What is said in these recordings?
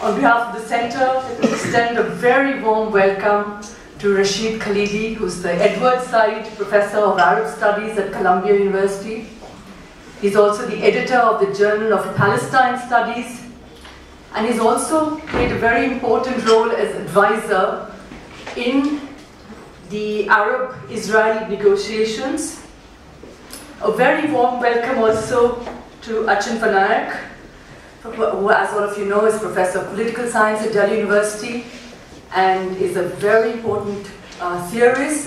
On behalf of the Center, we extend a very warm welcome to Rashid Khalidi, who's the Edward Said Professor of Arab Studies at Columbia University. He's also the editor of the Journal of Palestine Studies, and he's also played a very important role as advisor in the Arab-Israeli negotiations. A very warm welcome also to Achin Panayak, who, as all of you know, is Professor of Political Science at Delhi University and is a very important theorist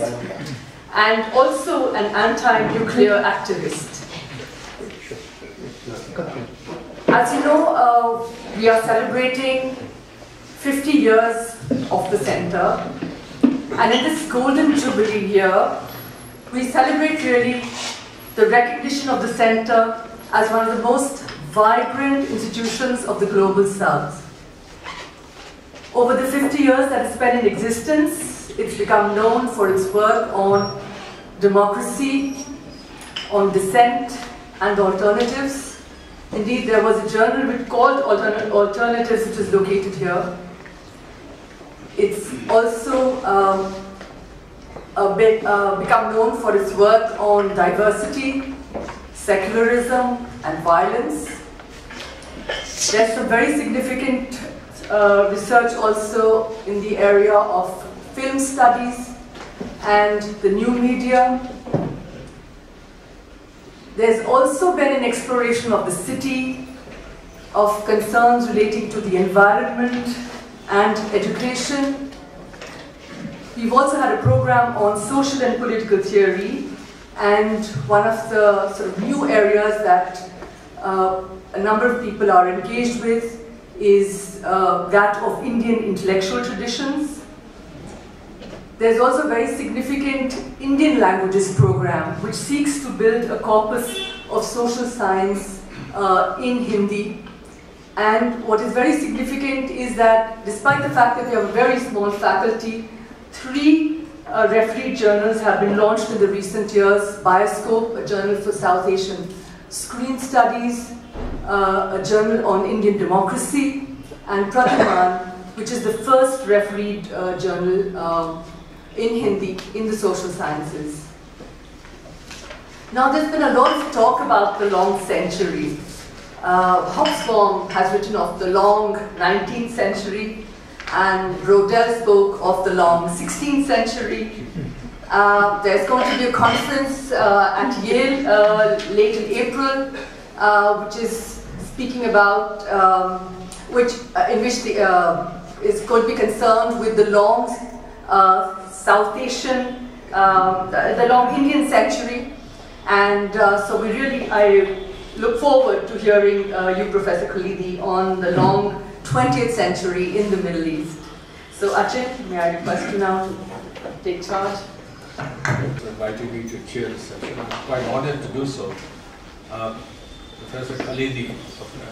and also an anti-nuclear activist. As you know, we are celebrating 50 years of the Center, and in this golden jubilee year, we celebrate really the recognition of the Center as one of the most vibrant institutions of the Global South. Over the 50 years that it's spent in existence, it's become known for its work on democracy, on dissent, and alternatives. Indeed, there was a journal called Alternatives, which is located here. It's also become known for its work on diversity, secularism, and violence. There's some very significant research also in the area of film studies and the new medium. There's also been an exploration of the city, of concerns relating to the environment and education. We've also had a program on social and political theory, and one of the sort of new areas that a number of people are engaged with is that of Indian intellectual traditions. There's also a very significant Indian languages program which seeks to build a corpus of social science in Hindi. And what is very significant is that despite the fact that we have a very small faculty, three referee journals have been launched in the recent years: Bioscope, a journal for South Asian screen studies, a journal on Indian democracy, and Prathaman, which is the first refereed journal in Hindi in the social sciences. Now, there's been a lot of talk about the long century. Hobsbawm has written of the long 19th century, and Rodel spoke of the long 16th century. There's going to be a conference at Yale late in April, which is speaking about, is going to be concerned with the long South Asian, the long Indian century, and so we really, I look forward to hearing you, Professor Khalidi, on the long 20th century in the Middle East. So Achin, may I request you now to take charge? For inviting me to chair this session. I'm quite honored to do so. Professor Khalidi,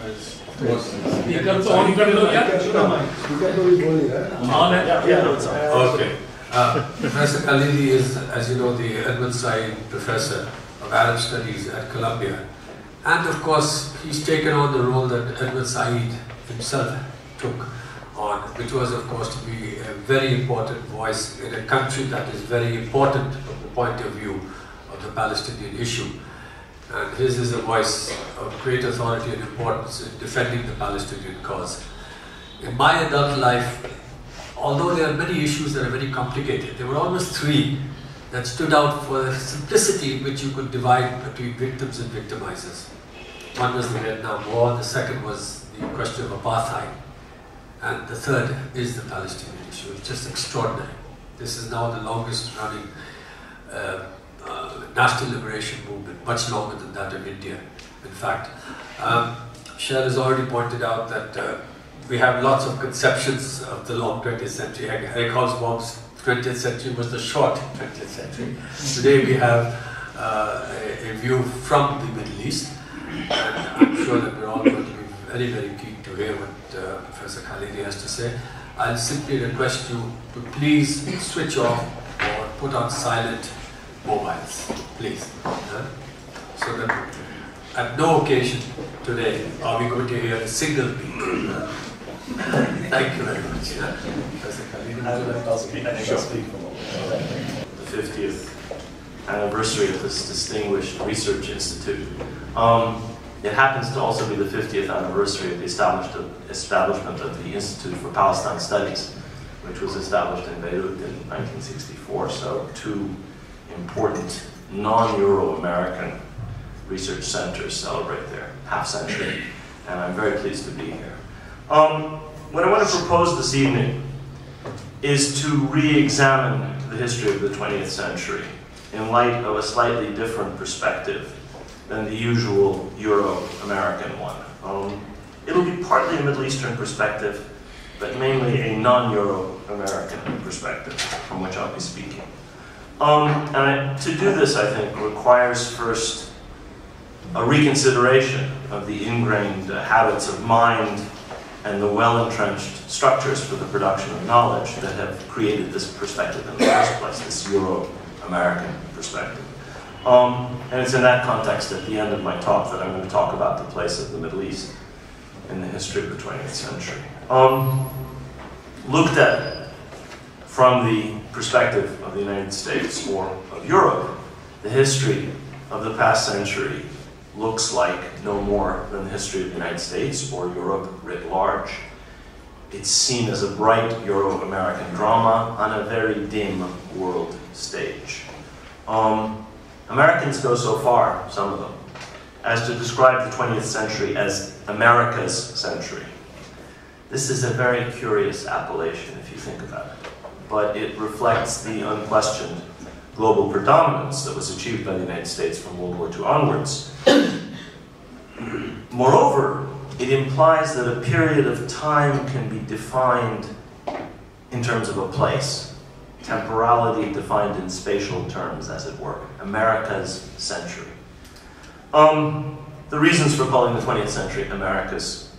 as of course, Professor Khalidi is, as you know, the Edward Said Professor of Arab Studies at Columbia. And of course, he's taken on the role that Edward Said himself took on, which was of course to be a very important voice in a country that is very important from the point of view of the Palestinian issue. And his is a voice of great authority and importance in defending the Palestinian cause. In my adult life, although there are many issues that are very complicated, there were almost three that stood out for the simplicity in which you could divide between victims and victimizers. One was the Vietnam War, the second was the question of apartheid, and the third is the Palestinian issue. It's just extraordinary. This is now the longest running national liberation movement, much longer than that of India, in fact. Cher has already pointed out that we have lots of conceptions of the long 20th century. Eric Hobsbawm's 20th century was the short 20th century. Today we have a view from the Middle East, and I'm sure that we're all going to be very, very keen to hear what Professor Khalidi has to say. I'll simply request you to please switch off or put on silent mobiles, please. So that at no occasion today are we going to hear a single beep Thank you very much. Yeah. The 50th anniversary of this distinguished research institute. It happens to also be the 50th anniversary of the establishment of the Institute for Palestine Studies, which was established in Beirut in 1964. So two important non-Euro-American research centers celebrate their half century, and I'm very pleased to be here. What I want to propose this evening is to re-examine the history of the 20th century in light of a slightly different perspective than the usual Euro-American one. It'll be partly a Middle Eastern perspective, but mainly a non-Euro-American perspective from which I'll be speaking. To do this, I think, requires first a reconsideration of the ingrained habits of mind and the well-entrenched structures for the production of knowledge that have created this perspective in the first place, this Euro-American perspective. And it's in that context at the end of my talk that I'm going to talk about the place of the Middle East in the history of the 20th century. Looked at from the perspective of the United States or of Europe, the history of the past century looks like no more than the history of the United States or Europe writ large. It's seen as a bright Euro-American drama on a very dim world stage. Americans go so far, some of them, as to describe the 20th century as America's century. This is a very curious appellation if you think about it, but it reflects the unquestioned global predominance that was achieved by the United States from World War II onwards. Moreover, it implies that a period of time can be defined in terms of a place, temporality defined in spatial terms, as it were, America's century. The reasons for calling the 20th century America's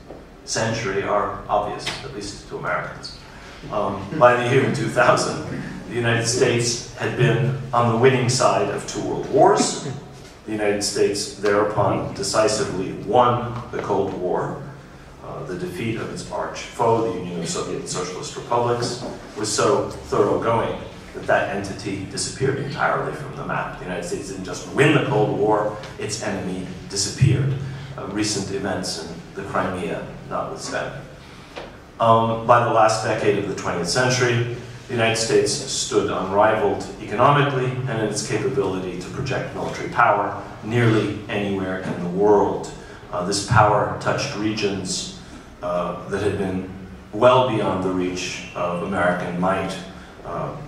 century are obvious, at least to Americans. By the year 2000, the United States had been on the winning side of 2 world wars. The United States thereupon decisively won the Cold War. The defeat of its arch foe, the Union of Soviet Socialist Republics, was so thoroughgoing that that entity disappeared entirely from the map. The United States didn't just win the Cold War, its enemy disappeared. Recent events in the Crimea notwithstanding. By the last decade of the 20th century, the United States stood unrivaled economically and in its capability to project military power nearly anywhere in the world. This power touched regions that had been well beyond the reach of American might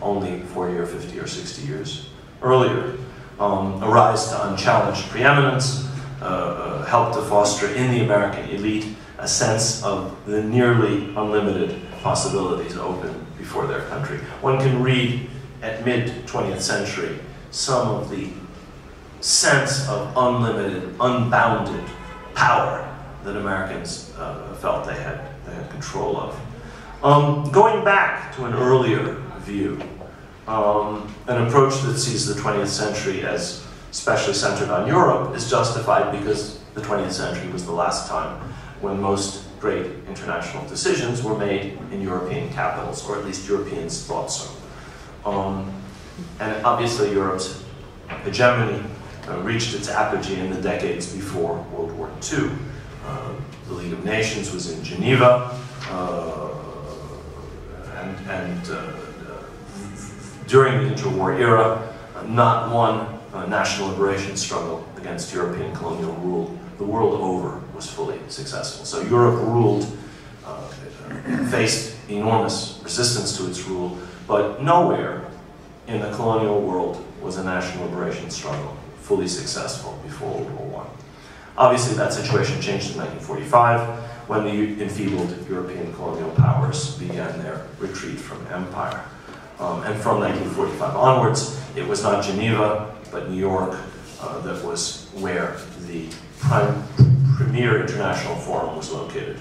only 40 or 50 or 60 years earlier. A rise to unchallenged preeminence helped to foster in the American elite a sense of the nearly unlimited possibilities open before their country. One can read at mid-20th century some of the sense of unlimited, unbounded power that Americans felt they had control of. Going back to an earlier view, an approach that sees the 20th century as specially centered on Europe is justified because the 20th century was the last time when most great international decisions were made in European capitals, or at least Europeans thought so. And obviously Europe's hegemony reached its apogee in the decades before World War II. The League of Nations was in Geneva, and during the interwar era, not one national liberation struggle against European colonial rule the world over was fully successful. So Europe ruled, faced enormous resistance to its rule, but nowhere in the colonial world was a national liberation struggle fully successful before World War I. Obviously that situation changed in 1945 when the enfeebled European colonial powers began their retreat from empire. And from 1945 onwards, it was not Geneva, but New York that was where the premier international forum was located.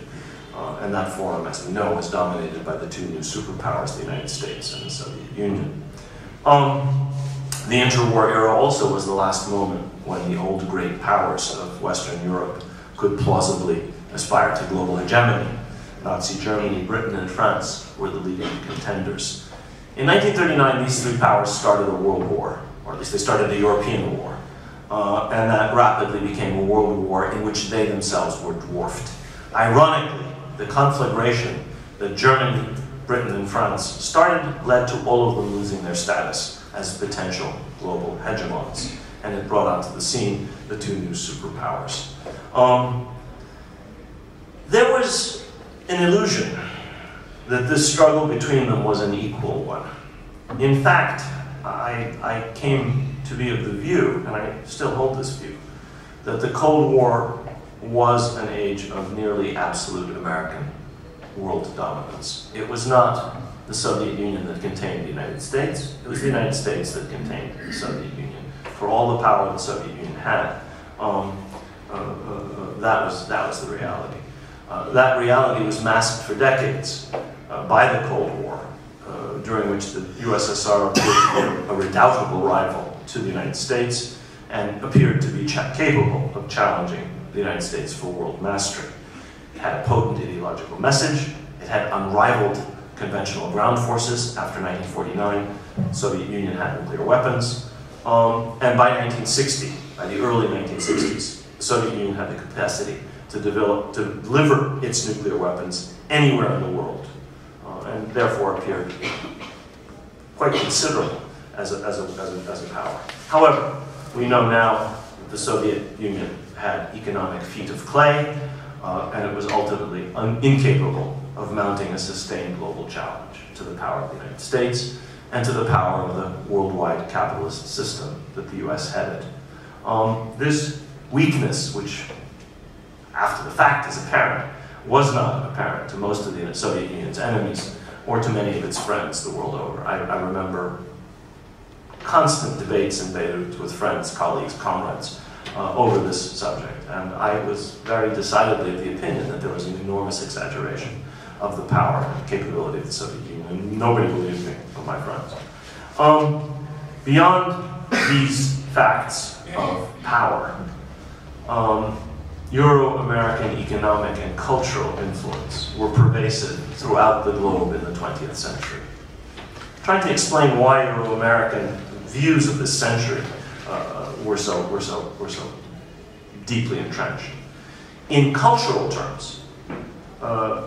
And that forum, as we know, was dominated by the two new superpowers, the United States and the Soviet Union. The interwar era also was the last moment when the old great powers of Western Europe could plausibly aspire to global hegemony. Nazi Germany, Britain, and France were the leading contenders. In 1939, these three powers started a world war, or at least they started a European war, and that rapidly became a world war in which they themselves were dwarfed. Ironically, the conflagration that Germany, Britain, and France started led to all of them losing their status as potential global hegemons, and it brought onto the scene the two new superpowers. There was an illusion that this struggle between them was an equal one. In fact, I came to be of the view, and I still hold this view, that the Cold War was an age of nearly absolute American world dominance. It was not the Soviet Union that contained the United States, it was the United States that contained the Soviet Union. For all the power the Soviet Union had, that was the reality. That reality was masked for decades by the Cold War, during which the USSR appeared a redoubtable rival to the United States and appeared to be capable of challenging the United States for world mastery. It had a potent ideological message, it had unrivaled conventional ground forces after 1949, Soviet Union had nuclear weapons, and by 1960, by the early 1960s, the Soviet Union had the capacity to deliver its nuclear weapons anywhere in the world, and therefore appeared quite considerable as a power. However, we know now that the Soviet Union had economic feet of clay, and it was ultimately incapable of mounting a sustained global challenge to the power of the United States and to the power of the worldwide capitalist system that the US headed. This weakness, which after the fact is apparent, was not apparent to most of the Soviet Union's enemies or to many of its friends the world over. I remember constant debates in Beirut with friends, colleagues, comrades over this subject, and I was very decidedly of the opinion that there was an enormous exaggeration of the power and capability of the Soviet Union, and nobody believed me but my friends. Beyond these facts of power, Euro-American economic and cultural influence were pervasive throughout the globe in the 20th century. Trying to explain why Euro-American views of this century were so deeply entrenched. In cultural terms,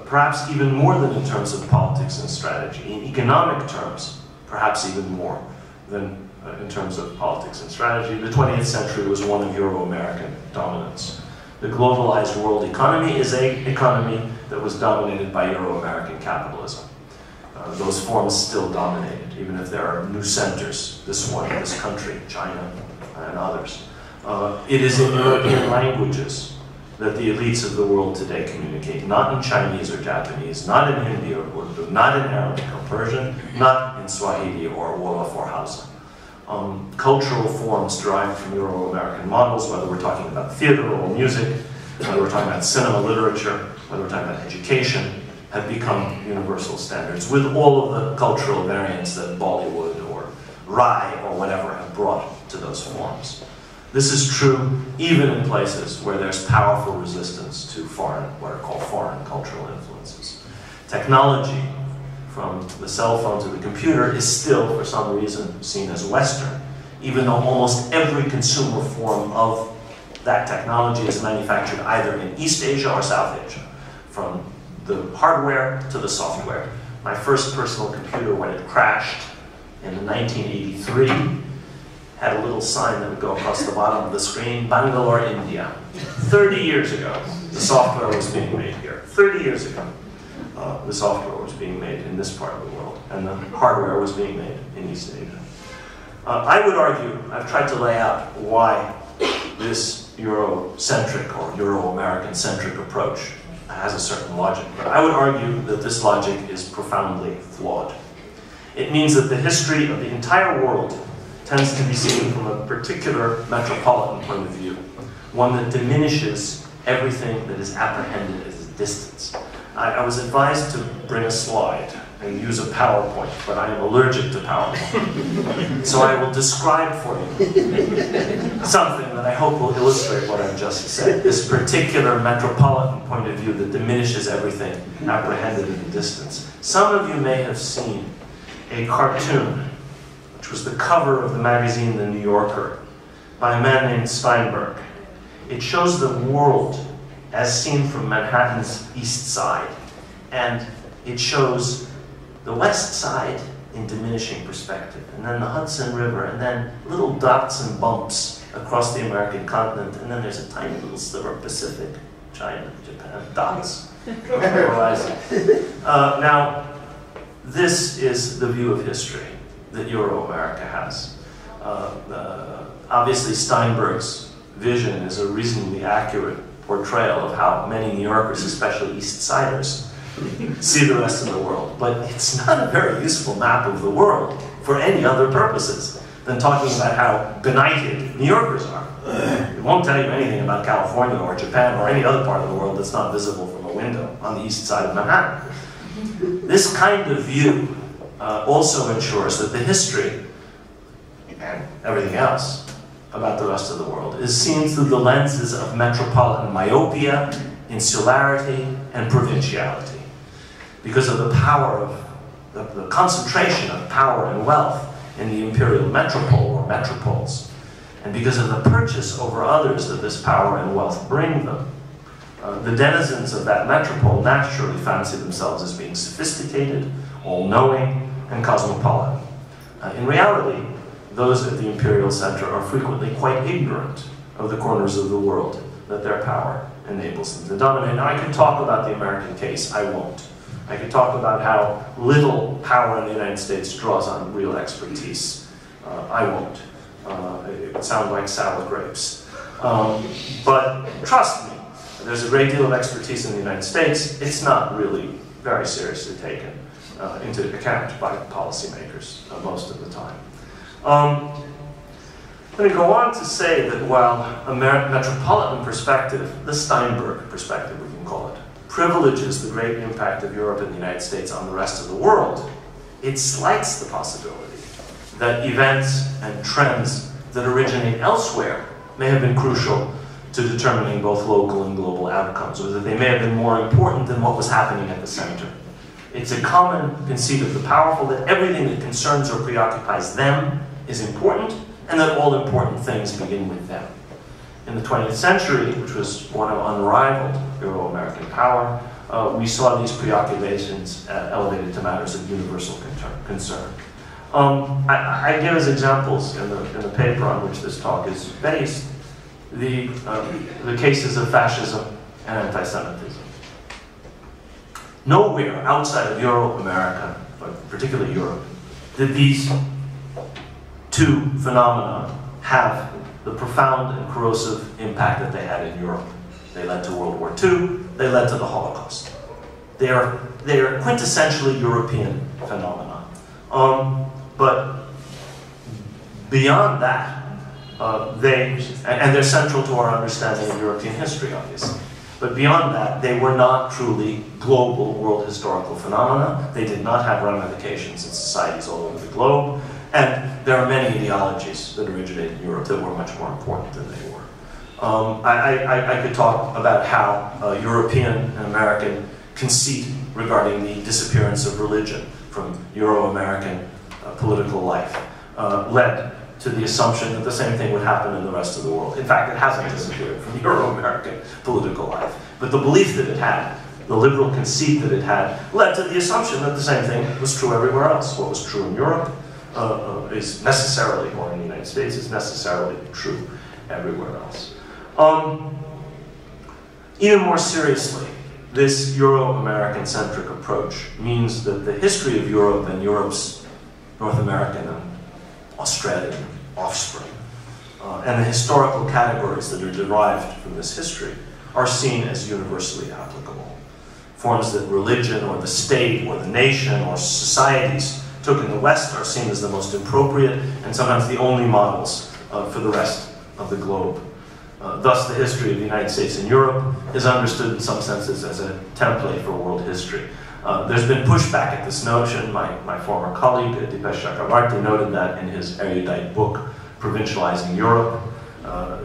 perhaps even more than in terms of politics and strategy. In economic terms, perhaps even more than in terms of politics and strategy. The 20th century was one of Euro-American dominance. The globalized world economy is an economy that was dominated by Euro-American capitalism. Those forms still dominate, even if there are new centers, this one, this country, China, and others. It is in European languages that the elites of the world today communicate, not in Chinese or Japanese, not in Hindi or Urdu, not in Arabic or Persian, not in Swahili or Wolof or Hausa. Cultural forms derived from Euro-American models, whether we're talking about theater or music, whether we're talking about cinema, literature, whether we're talking about education, have become universal standards, with all of the cultural variants that Bollywood or Rai or whatever have brought to those forms. This is true even in places where there's powerful resistance to foreign, what are called foreign cultural influences. Technology, from the cell phone to the computer, is still, for some reason, seen as Western, even though almost every consumer form of that technology is manufactured either in East Asia or South Asia, from the hardware to the software. My first personal computer, when it crashed in 1983, had a little sign that would go across the bottom of the screen, Bangalore, India. 30 years ago, the software was being made here. 30 years ago. The software was being made in this part of the world, and the hardware was being made in East Asia. I would argue, I've tried to lay out why this Eurocentric or Euro-American-centric approach has a certain logic, but I would argue that this logic is profoundly flawed. It means that the history of the entire world tends to be seen from a particular metropolitan point of view, one that diminishes everything that is apprehended as distance. I was advised to bring a slide I use a PowerPoint, but I am allergic to PowerPoint. So I will describe for you something that I hope will illustrate what I've just said, this particular metropolitan point of view that diminishes everything apprehended in the distance. Some of you may have seen a cartoon, which was the cover of the magazine The New Yorker, by a man named Steinberg. It shows the world as seen from Manhattan's east side, and it shows the west side in diminishing perspective, and then the Hudson River, and then little dots and bumps across the American continent, and then there's a tiny little sliver of Pacific, China, Japan, dots on the horizon. Now, this is the view of history that Euro-America has. Obviously, Steinberg's vision is a reasonably accurate portrayal of how many New Yorkers, especially East Siders, see the rest of the world, but it's not a very useful map of the world for any other purposes than talking about how benighted New Yorkers are. It won't tell you anything about California or Japan or any other part of the world that's not visible from a window on the east side of Manhattan. This kind of view also ensures that the history and everything else about the rest of the world is seen through the lenses of metropolitan myopia, insularity, and provinciality. Because of the power of, the concentration of power and wealth in the imperial metropole or metropoles, and because of the purchase over others that this power and wealth bring them, the denizens of that metropole naturally fancy themselves as being sophisticated, all-knowing, and cosmopolitan. In reality, those at the imperial center are frequently quite ignorant of the corners of the world that their power enables them to dominate. Now, I could talk about the American case, I won't. I could talk about how little power in the United States draws on real expertise. I won't. It would sound like sour grapes. But trust me, there's a great deal of expertise in the United States. It's not really very seriously taken into account by policymakers most of the time. Let me go on to say that while a metropolitan perspective, the Steinberg perspective, we can call it, privileges the great impact of Europe and the United States on the rest of the world, it slights the possibility that events and trends that originate elsewhere may have been crucial to determining both local and global outcomes, or that they may have been more important than what was happening at the center. It's a common conceit of the powerful that everything that concerns or preoccupies them is important, and that all important things begin with them. In the 20th century, which was one of unrivaled Euro-American power, we saw these preoccupations elevated to matters of universal concern. I give as examples in the paper on which this talk is based the cases of fascism and anti-Semitism. Nowhere outside of Euro-America, but particularly Europe, did these two phenomena have the profound and corrosive impact that they had in Europe. They led to World War II, they led to the Holocaust. They are quintessentially European phenomena. But beyond that, and they're central to our understanding of European history, obviously. But beyond that, they were not truly global world historical phenomena. They did not have ramifications in societies all over the globe. And there are many ideologies that originated in Europe that were much more important than they were. I could talk about how European and American conceit regarding the disappearance of religion from Euro-American political life led to the assumption that the same thing would happen in the rest of the world. In fact, it hasn't disappeared from Euro-American political life. But the belief that it had, the liberal conceit that it had, led to the assumption that the same thing was true everywhere else. What was true in Europe is necessarily, or in the United States, is necessarily true everywhere else. Even more seriously, this Euro-American-centric approach means that the history of Europe and Europe's North American and Australian offspring and the historical categories that are derived from this history are seen as universally applicable. Forms that religion or the state or the nation or societies took in the West are seen as the most appropriate and sometimes the only models for the rest of the globe. Thus, the history of the United States and Europe is understood in some senses as a template for world history. There's been pushback at this notion. My former colleague, Dipesh Chakrabarty, noted that in his erudite book, Provincializing Europe,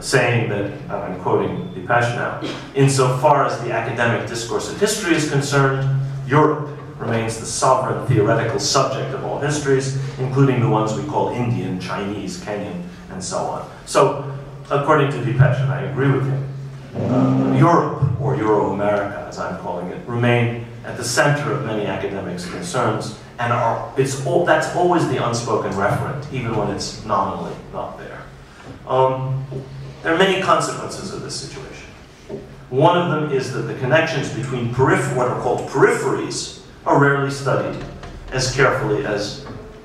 saying that, and I'm quoting Dipesh now, insofar as the academic discourse of history is concerned, Europe remains the sovereign theoretical subject of all histories, including the ones we call Indian, Chinese, Kenyan, and so on. So, according to Dipesh, and I agree with him, Europe, or Euro-America, as I'm calling it, remain at the center of many academics' concerns, and that's always the unspoken referent, even when it's nominally not there. There are many consequences of this situation. One of them is that the connections between what are called peripheries are rarely studied as carefully as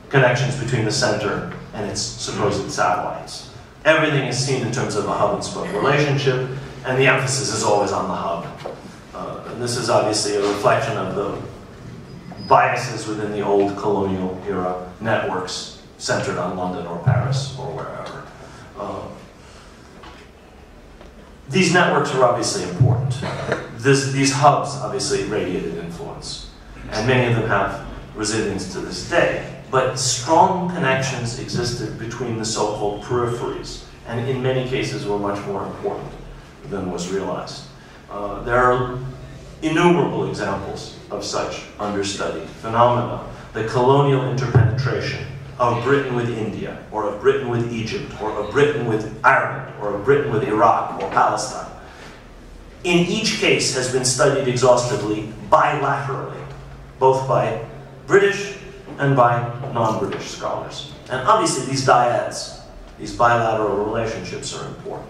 connections between the center and its supposed satellites. Everything is seen in terms of a hub-and-spoke relationship, and the emphasis is always on the hub. And this is obviously a reflection of the biases within the old colonial era networks centered on London or Paris or wherever. These networks are obviously important. These hubs obviously radiated influence, and many of them have resilience to this day. But strong connections existed between the so-called peripheries, and in many cases were much more important than was realized. There are innumerable examples of such understudied phenomena. The colonial interpenetration of Britain with India, or of Britain with Egypt, or of Britain with Ireland, or of Britain with Iraq or Palestine, in each case has been studied exhaustively bilaterally, both by British and by non-British scholars. And obviously these dyads, these bilateral relationships, are important.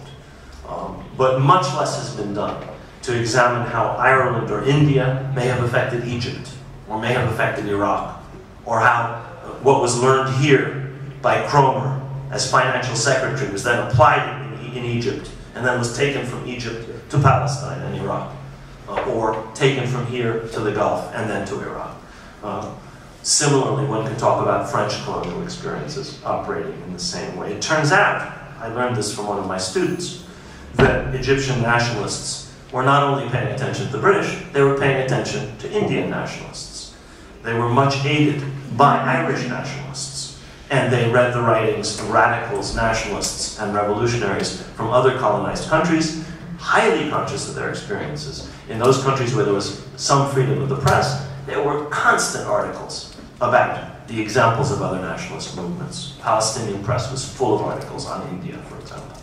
But much less has been done to examine how Ireland or India may have affected Egypt, or may have affected Iraq, or how what was learned here by Cromer as financial secretary was then applied in Egypt, and then was taken from Egypt to Palestine and Iraq, or taken from here to the Gulf and then to Iraq. Similarly, one could talk about French colonial experiences operating in the same way. It turns out, I learned this from one of my students, that Egyptian nationalists were not only paying attention to the British, they were paying attention to Indian nationalists. They were much aided by Irish nationalists, and they read the writings of radicals, nationalists, and revolutionaries from other colonized countries, highly conscious of their experiences. In those countries where there was some freedom of the press, there were constant articles about the examples of other nationalist movements. Palestinian press was full of articles on India, for example.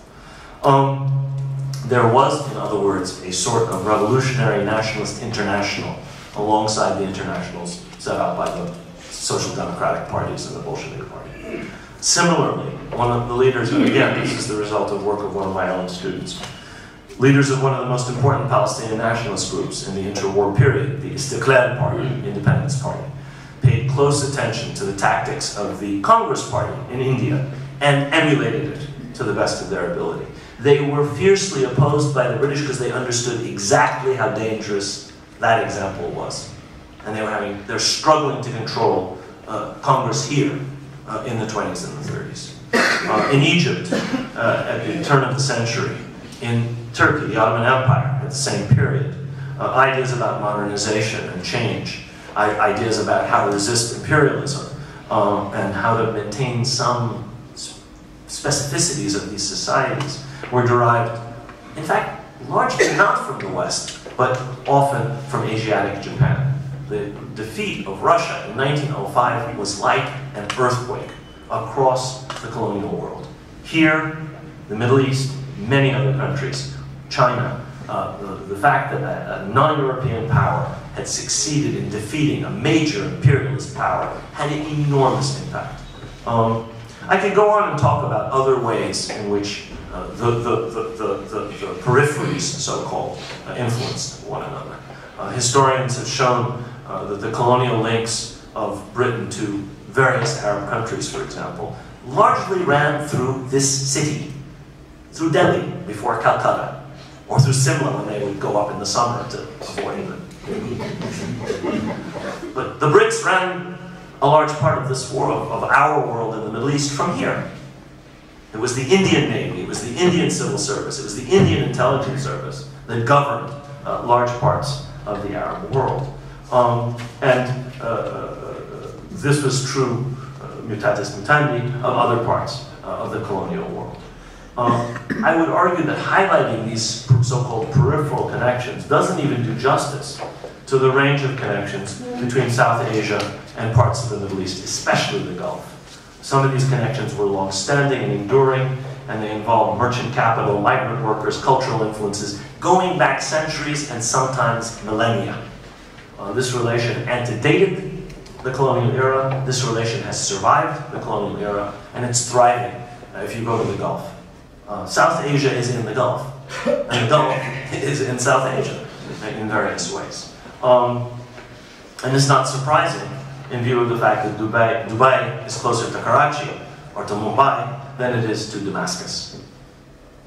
There was, in other words, a sort of revolutionary nationalist international alongside the internationals set out by the social democratic parties and the Bolshevik party. Similarly, one of the leaders, and again, this is the result of work of one of my own students, leaders of one of the most important Palestinian nationalist groups in the interwar period, the Istiklal Party, Independence Party, paid close attention to the tactics of the Congress Party in India and emulated it to the best of their ability. They were fiercely opposed by the British because they understood exactly how dangerous that example was. And they're struggling to control Congress here in the 20s and the 30s. In Egypt, at the turn of the century, in Turkey, the Ottoman Empire, at the same period, ideas about modernization and change, ideas about how to resist imperialism, and how to maintain some specificities of these societies were derived, in fact, largely not from the West, but often from Asiatic Japan. The defeat of Russia in 1905 was like an earthquake across the colonial world. Here, the Middle East, many other countries, China, the fact that a non-European power had succeeded in defeating a major imperialist power had an enormous impact. I could go on and talk about other ways in which the peripheries, so-called, influenced one another. Historians have shown that the colonial links of Britain to various Arab countries, for example, largely ran through this city, through Delhi before Calcutta, or through Simla when they would go up in the summer to avoid England. But the Brits ran a large part of this world, of our world in the Middle East, from here. It was the Indian Navy, it was the Indian Civil Service, it was the Indian Intelligence Service that governed large parts of the Arab world. This was true, mutatis mutandi, of other parts of the colonial world. I would argue that highlighting these so-called peripheral connections doesn't even do justice to the range of connections between South Asia and parts of the Middle East, especially the Gulf. Some of these connections were long-standing and enduring, and they involved merchant capital, migrant workers, cultural influences, going back centuries and sometimes millennia. This relation antedated the colonial era, this relation has survived the colonial era, and it's thriving if you go to the Gulf. South Asia is in the Gulf, and the Gulf is in South Asia in various ways. And it's not surprising in view of the fact that Dubai is closer to Karachi or to Mumbai than it is to Damascus.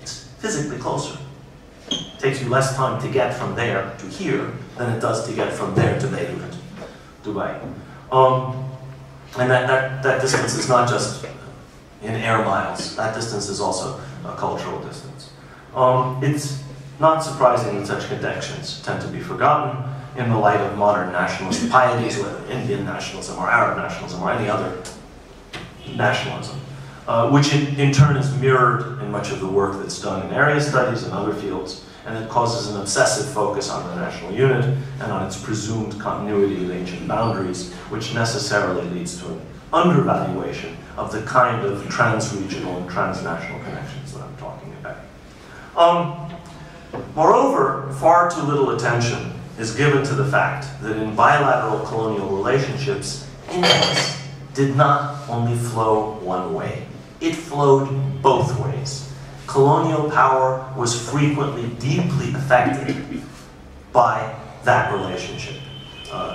It's physically closer. It takes you less time to get from there to here than it does to get from there to Beirut, Dubai. And that distance is not just in air miles. That distance is also a cultural distance. It's not surprising that such connections tend to be forgotten in the light of modern nationalist pieties, whether Indian nationalism or Arab nationalism or any other nationalism, which in turn is mirrored in much of the work that's done in area studies and other fields, and it causes an obsessive focus on the national unit and on its presumed continuity of ancient boundaries, which necessarily leads to an undervaluation of the kind of trans-regional and transnational connections that I'm talking about. Moreover, far too little attention is given to the fact that in bilateral colonial relationships, influence did not only flow one way. It flowed both ways. Colonial power was frequently deeply affected by that relationship.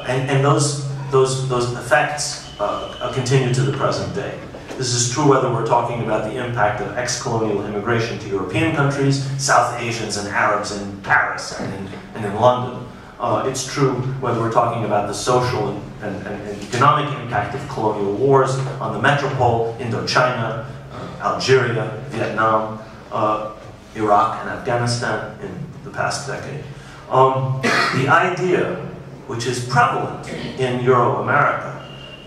And those effects continue to the present day. This is true whether we're talking about the impact of ex-colonial immigration to European countries, South Asians and Arabs in Paris and in London. It's true whether we're talking about the social and economic impact of colonial wars on the metropole, Indochina, Algeria, Vietnam, Iraq and Afghanistan in the past decade. The idea, which is prevalent in Euro-America,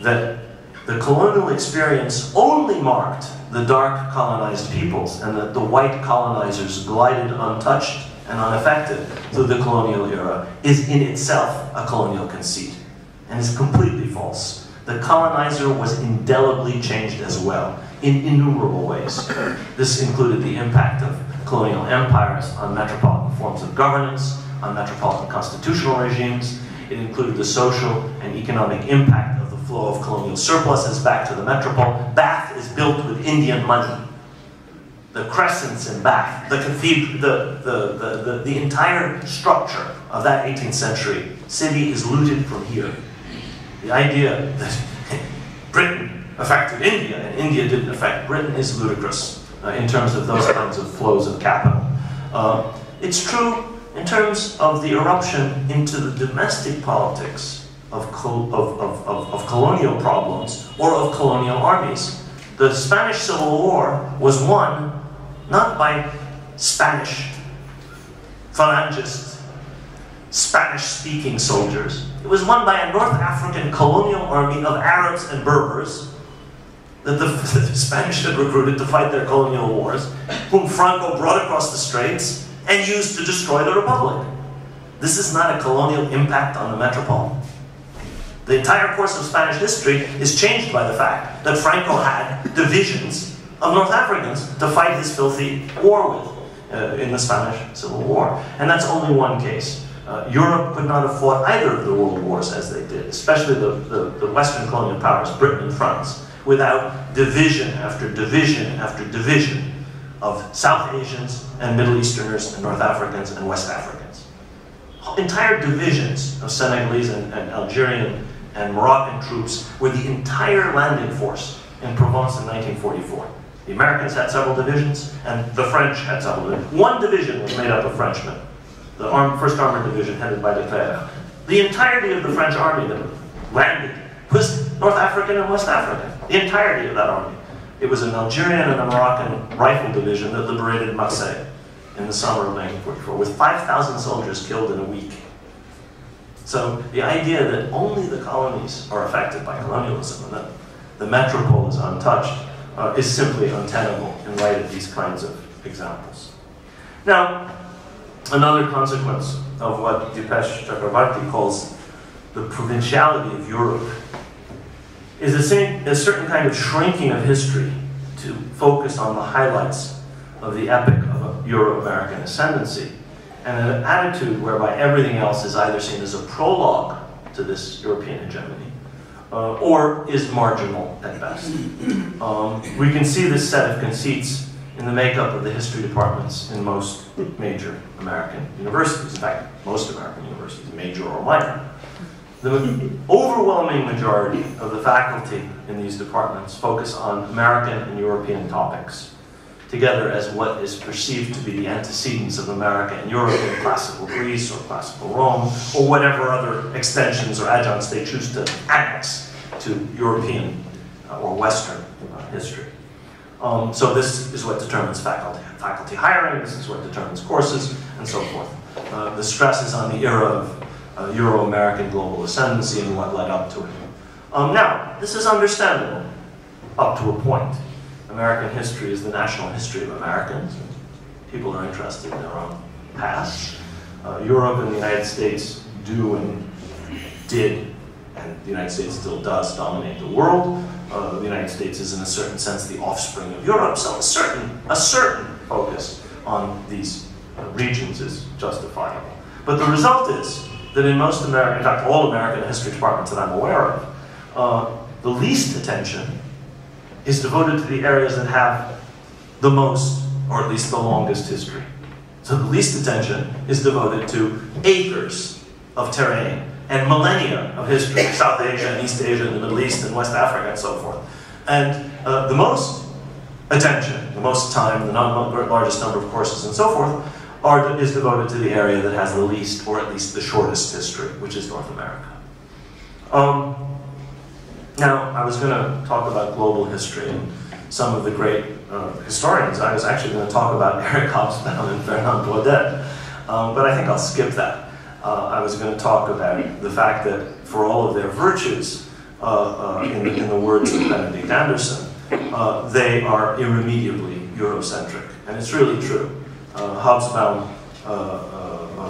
that the colonial experience only marked the dark colonized peoples and that the white colonizers glided untouched and unaffected through the colonial era, is in itself a colonial conceit and is completely false. The colonizer was indelibly changed as well, in innumerable ways. This included the impact of colonial empires on metropolitan forms of governance, on metropolitan constitutional regimes. It included the social and economic impact of the flow of colonial surpluses back to the metropole. Bath is built with Indian money. The crescents in Bath, the cathedral, the entire structure of that 18th century city is looted from here. The idea that Britain affected India, and India didn't affect Britain, is ludicrous in terms of those kinds of flows of capital. It's true in terms of the eruption into the domestic politics of colonial problems or of colonial armies. The Spanish Civil War was won not by Spanish phalangists, Spanish-speaking soldiers. It was won by a North African colonial army of Arabs and Berbers that the Spanish had recruited to fight their colonial wars, whom Franco brought across the Straits and used to destroy the Republic. This is not a colonial impact on the metropole. The entire course of Spanish history is changed by the fact that Franco had divisions of North Africans to fight his filthy war with in the Spanish Civil War. And that's only one case. Europe could not have fought either of the world wars as they did, especially the Western colonial powers, Britain and France, without division after division after division of South Asians and Middle Easterners and North Africans and West Africans. Entire divisions of Senegalese and Algerian and Moroccan troops were the entire landing force in Provence in 1944. The Americans had several divisions, and the French had several divisions. One division was made up of Frenchmen, the 1st Armored Division headed by Leclerc. The entirety of the French army that landed was North African and West African. The entirety of that army. It was an Algerian and a Moroccan rifle division that liberated Marseille in the summer of 1944, with 5,000 soldiers killed in a week. So the idea that only the colonies are affected by colonialism and that the metropole is untouched is simply untenable in light of these kinds of examples. Now, another consequence of what Dipesh Chakrabarty calls the provinciality of Europe is a certain kind of shrinking of history to focus on the highlights of the epic of Euro-American ascendancy, and an attitude whereby everything else is either seen as a prologue to this European hegemony or is marginal at best. We can see this set of conceits in the makeup of the history departments in most major American universities. In fact, most American universities, major or minor. The overwhelming majority of the faculty in these departments focus on American and European topics, together as what is perceived to be the antecedents of America and Europe in classical Greece or classical Rome, or whatever other extensions or adjuncts they choose to annex to European or Western history. So this is what determines faculty hiring, this is what determines courses, and so forth. The stress is on the era of Euro-American global ascendancy and what led up to it. Now, this is understandable up to a point. American history is the national history of Americans. People are interested in their own past. Europe and the United States do and did, and the United States still does, dominate the world. The United States is in a certain sense the offspring of Europe, so a certain focus on these regions is justifiable. But the result is that in most American, in fact, all American history departments that I'm aware of, the least attention is devoted to the areas that have the most, or at least the longest, history. So the least attention is devoted to acres of terrain and millennia of history, South Asia and East Asia and the Middle East and West Africa and so forth. And the most attention, the most time, the largest number of courses and so forth, is devoted to the area that has the least, or at least the shortest history, which is North America. Now, I was going to talk about global history and some of the great historians. I was actually going to talk about Eric Hobsbawm and Fernand Braudel, but I think I'll skip that. I was going to talk about the fact that for all of their virtues, in the words of Benedict Anderson, they are irremediably Eurocentric, and it's really true. Hobsbawm,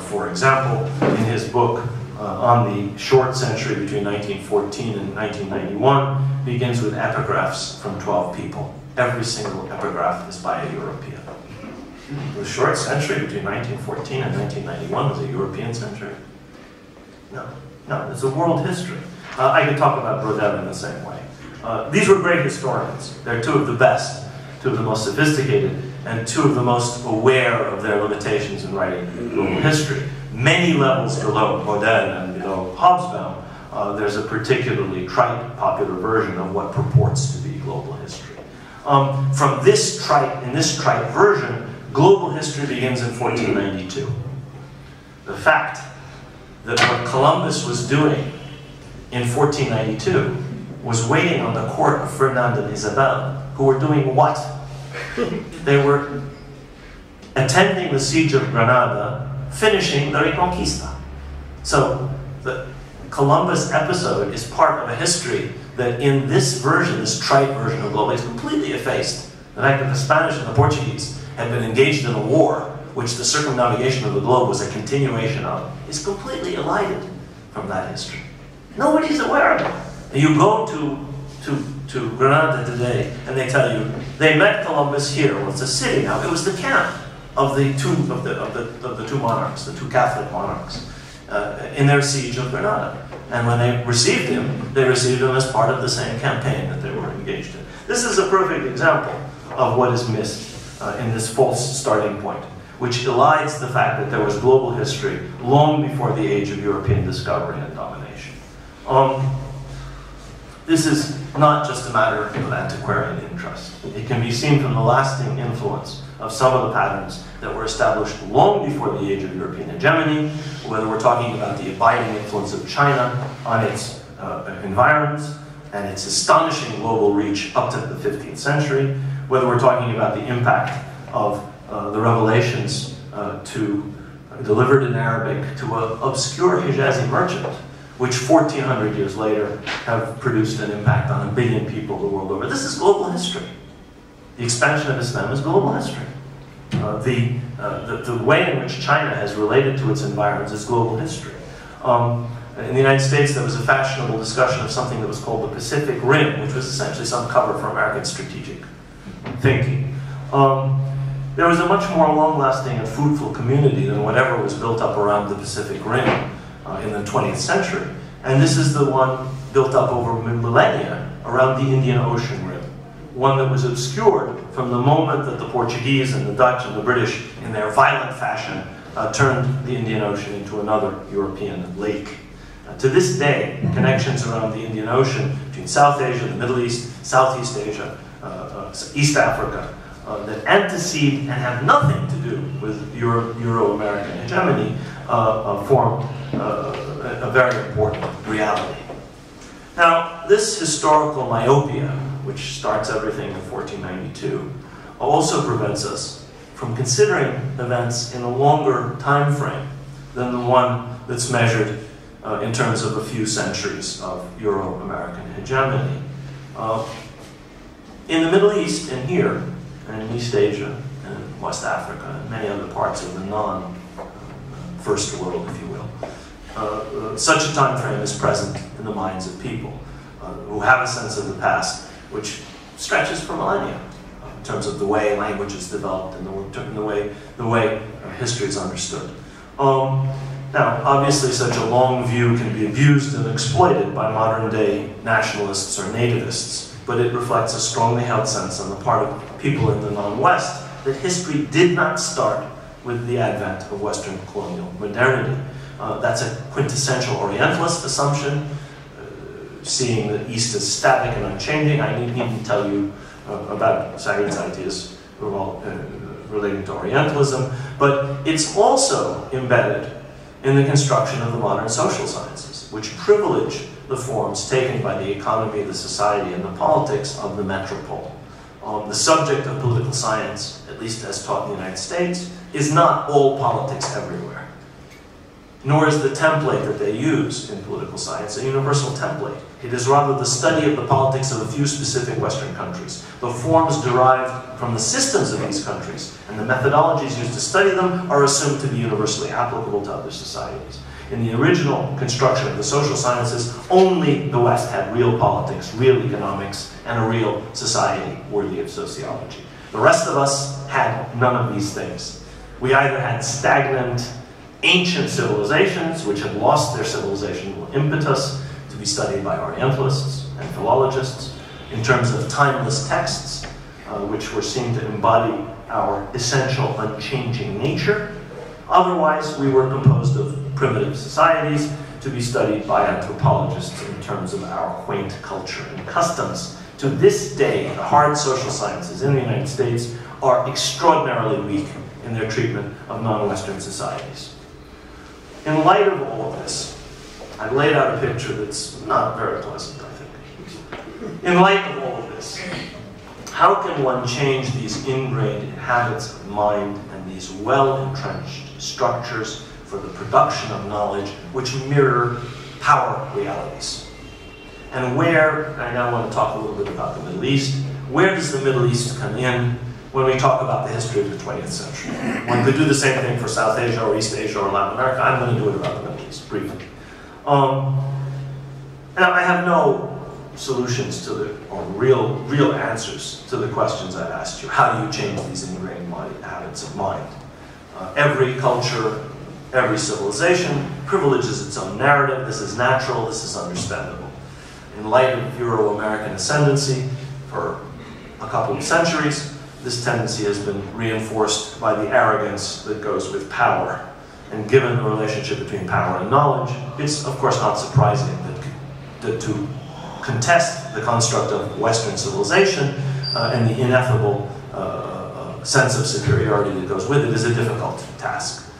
for example, in his book on the short century between 1914 and 1991, begins with epigraphs from 12 people. Every single epigraph is by a European. The short century between 1914 and 1991 was a European century? No, it's a world history. I could talk about Braudel in the same way. These were great historians. They're two of the best, two of the most sophisticated, and two of the most aware of their limitations in writing global history. Many levels below Baudin and below Hobsbawm, there's a particularly trite popular version of what purports to be global history. From this trite, in this trite version, global history begins in 1492. The fact that what Columbus was doing in 1492 was waiting on the court of Ferdinand and Isabel, who were doing what? They were attending the siege of Granada, finishing the Reconquista. So the Columbus episode is part of a history that in this version, this trite version of global, is completely effaced. The fact that the Spanish and the Portuguese had been engaged in a war, which the circumnavigation of the globe was a continuation of, is completely elided from that history. Nobody's aware of it. And you go to Granada today, and they tell you, they met Columbus here. Well, it's a city now. It was the camp of the two monarchs, the two Catholic monarchs, in their siege of Granada. And when they received him as part of the same campaign that they were engaged in. This is a perfect example of what is missed in this false starting point, which elides the fact that there was global history long before the age of European discovery and domination. This is not just a matter of antiquarian interest. It can be seen from the lasting influence of some of the patterns that were established long before the age of European hegemony, whether we're talking about the abiding influence of China on its environs and its astonishing global reach up to the 15th century, whether we're talking about the impact of the revelations delivered in Arabic to an obscure Hijazi merchant, which 1,400 years later have produced an impact on 1 billion people the world over. This is global history. The expansion of Islam is global history. The way in which China has related to its environs is global history. In the United States, there was a fashionable discussion of something that was called the Pacific Rim, which was essentially some cover for American strategic thinking. There was a much more long-lasting and fruitful community than whatever was built up around the Pacific Rim in the 20th century. And this is the one built up over millennia around the Indian Ocean Rim, one that was obscured from the moment that the Portuguese and the Dutch and the British, in their violent fashion, turned the Indian Ocean into another European lake. To this day, connections around the Indian Ocean between South Asia, the Middle East, Southeast Asia, East Africa, that antecede and have nothing to do with Euro-American hegemony, form a very important reality. Now, this historical myopia, which starts everything in 1492, also prevents us from considering events in a longer time frame than the one that's measured in terms of a few centuries of Euro-American hegemony. In the Middle East and here, and in East Asia, and West Africa, and many other parts of the non-First World, if you will, such a time frame is present in the minds of people who have a sense of the past which stretches for millennia in terms of the way language is developed and the way history is understood. Now, obviously, such a long view can be abused and exploited by modern-day nationalists or nativists, but it reflects a strongly held sense on the part of people in the non-West that history did not start with the advent of Western colonial modernity. That's a quintessential Orientalist assumption, seeing the East as static and unchanging. I needn't tell you about Said's ideas relating to Orientalism, but it's also embedded in the construction of the modern social sciences, which privilege the forms taken by the economy, the society, and the politics of the metropole. The subject of political science, at least as taught in the United States, is not all politics everywhere. Nor is the template that they use in political science a universal template. It is rather the study of the politics of a few specific Western countries. The forms derived from the systems of these countries and the methodologies used to study them are assumed to be universally applicable to other societies. In the original construction of the social sciences, only the West had real politics, real economics, and a real society worthy of sociology. The rest of us had none of these things. We either had stagnant, ancient civilizations, which had lost their civilizational impetus, to be studied by Orientalists and philologists in terms of timeless texts, which were seen to embody our essential, unchanging nature. Otherwise, we were composed of primitive societies to be studied by anthropologists in terms of our quaint culture and customs. To this day, the hard social sciences in the United States are extraordinarily weak in their treatment of non-Western societies. In light of all of this, I've laid out a picture that's not very pleasant, I think. In light of all of this, how can one change these ingrained habits of mind and these well-entrenched structures for the production of knowledge which mirror power realities? And where, I now want to talk a little bit about the Middle East, where does the Middle East come in when we talk about the history of the 20th century? One could do the same thing for South Asia or East Asia or Latin America. I'm going to do it about the Middle East, briefly. Now, I have no solutions to or real answers to the questions I've asked you. How do you change these ingrained habits of mind? Every culture, every civilization privileges its own narrative. This is natural, this is understandable. In light of Euro-American ascendancy for a couple of centuries, this tendency has been reinforced by the arrogance that goes with power. And given the relationship between power and knowledge, it's of course not surprising that to contest the construct of Western civilization and the ineffable sense of superiority that goes with it is a difficult task.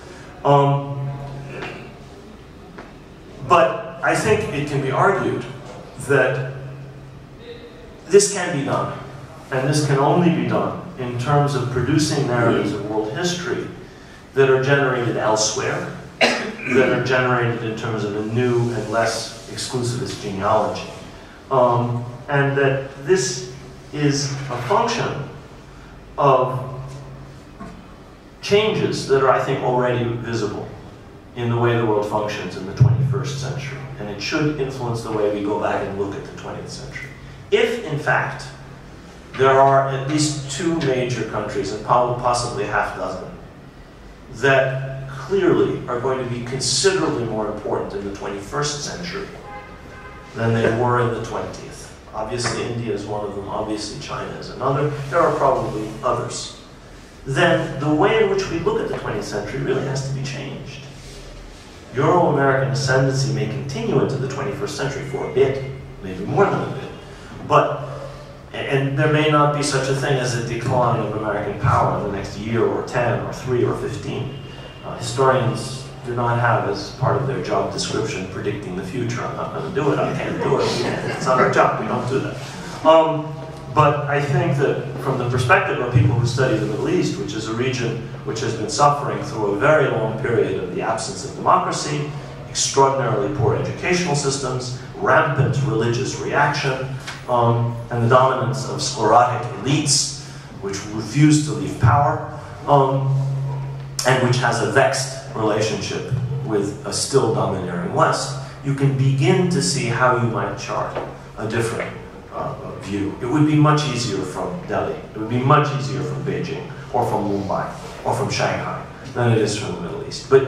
But I think it can be argued that this can be done. And this can only be done in terms of producing narratives of world history that are generated elsewhere, that are generated in terms of a new and less exclusivist genealogy. And that this is a function of changes that are, I think, already visible in the way the world functions in the 21st century. And it should influence the way we go back and look at the 20th century. If, in fact, there are at least two major countries, and possibly half a dozen, that clearly are going to be considerably more important in the 21st century than they were in the 20th. Obviously, India is one of them. Obviously, China is another. There are probably others. Then the way in which we look at the 20th century really has to be changed. Euro-American ascendancy may continue into the 21st century for a bit, maybe more than a bit, but, and there may not be such a thing as a decline of American power in the next year or 10 or 3 or 15. Historians do not have as part of their job description predicting the future. I'm not going to do it, I can't do it, it's not our job, we don't do that. But I think that from the perspective of people who study the Middle East, which is a region which has been suffering through a very long period of the absence of democracy, extraordinarily poor educational systems, rampant religious reaction, and the dominance of sclerotic elites, which refuse to leave power, and which has a vexed relationship with a still domineering West, you can begin to see how you might chart a different view. It would be much easier from Delhi, it would be much easier from Beijing, or from Mumbai, or from Shanghai, than it is from the Middle East. But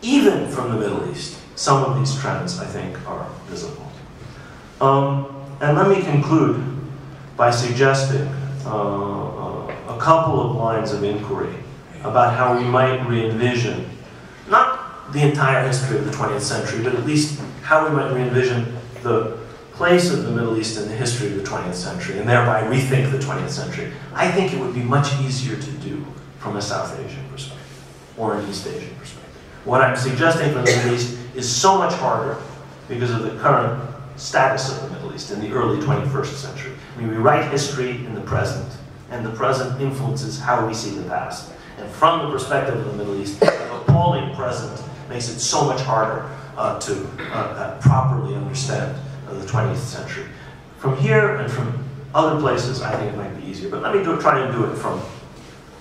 even from the Middle East, some of these trends, I think, are visible. And let me conclude by suggesting a couple of lines of inquiry about how we might re-envision, not the entire history of the 20th century, but at least how we might re-envision the place of the Middle East in the history of the 20th century, and thereby rethink the 20th century. I think it would be much easier to do from a South Asian perspective, or an East Asian perspective. What I'm suggesting from the Middle East is so much harder because of the current status of the Middle East in the early 21st century. I mean, we write history in the present, and the present influences how we see the past. And from the perspective of the Middle East, the appalling present makes it so much harder to properly understand of the 20th century. From here and from other places, I think it might be easier. But let me try and do it from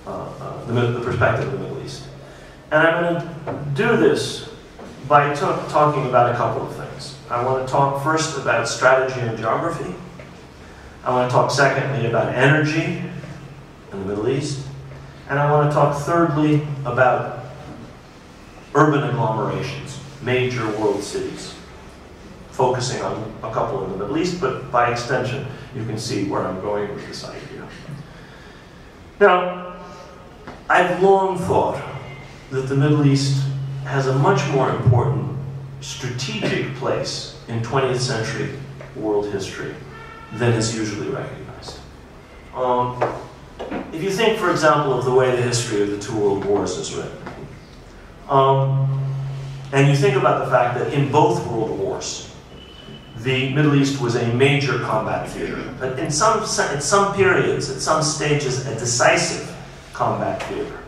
the perspective of the Middle East. And I'm going to do this by talking about a couple of things. I want to talk first about strategy and geography. I want to talk secondly about energy in the Middle East. And I want to talk thirdly about urban agglomerations, major world cities, focusing on a couple in the Middle East, but by extension, you can see where I'm going with this idea. Now, I've long thought that the Middle East has a much more important strategic place in 20th century world history than is usually recognized. If you think, for example, of the way the history of the two world wars is written, and you think about the fact that in both world wars, the Middle East was a major combat theater, but in some periods, at some stages, a decisive combat theater.